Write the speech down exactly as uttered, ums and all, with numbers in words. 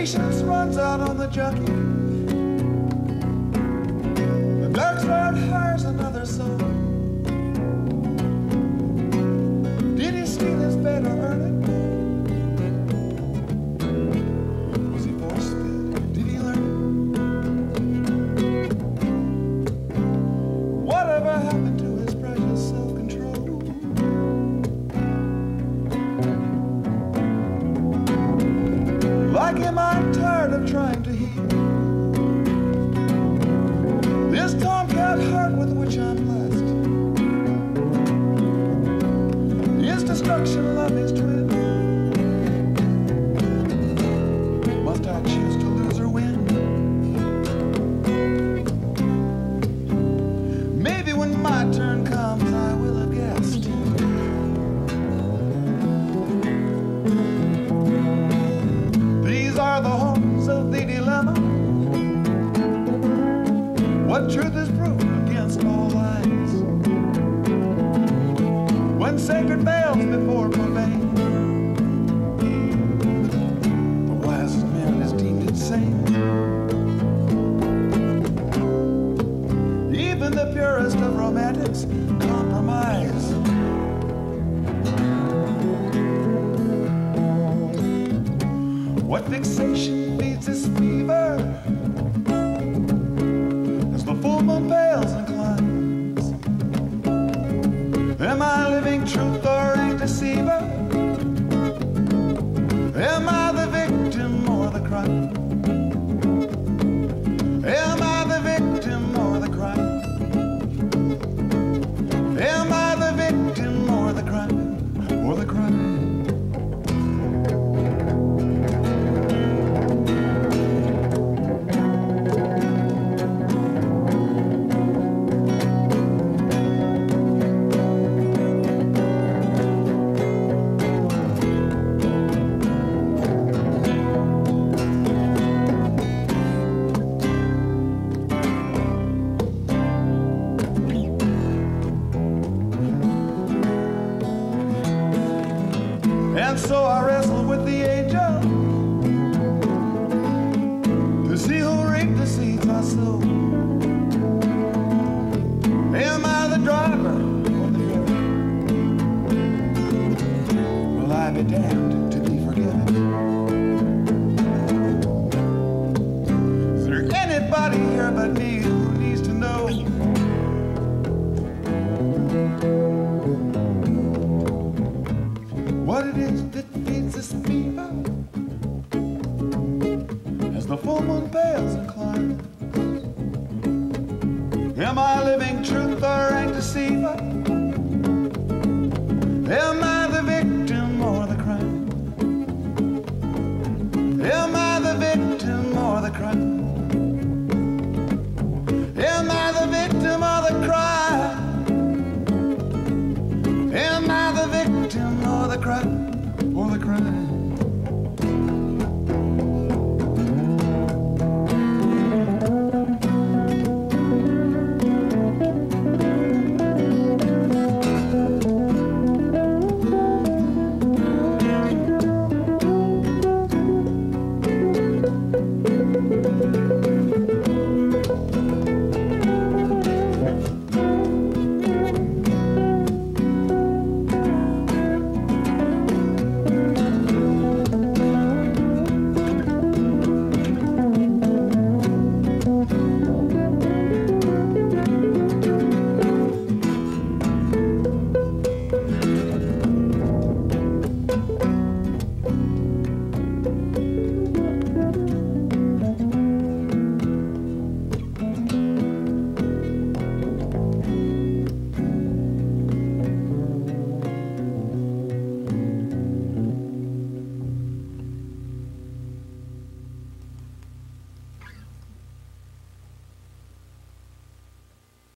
patience runs out on the jockey. The blackbird hires another song. Did he steal his bed or earn it? Was he forced it? Did he learn it? Whatever happened to his precious self-control? Like him, I'm tired of trying to heal this tomcat heart with which I'm blessed. His destruction of his twin. Must I choose to lose or win? Maybe when my turn comes, I will have guessed. What truth is proven against all lies? When sacred veils before profane, the wisest man is deemed insane. Even the purest of romantics compromise. What fixation feeds this fever? Fails and climbs. Am I living truth or a deceiver? Am I the victim or the crime? Am I the victim or the crime? Am I the victim or the crime? Or the crime? And so I wrestle with the angel to see who reaped the seeds I sow. Am I the driver or the driver? Will I be damned to be forgiven? Is there anybody here but me who needs to know what it is that feeds this fever? As the full moon pales and climbs, am I living truth or a deceiver? Am I the victim or the crime? Am I the victim or the crime? Am I the victim or the crime? Am I the victim or the crime? Or the crime.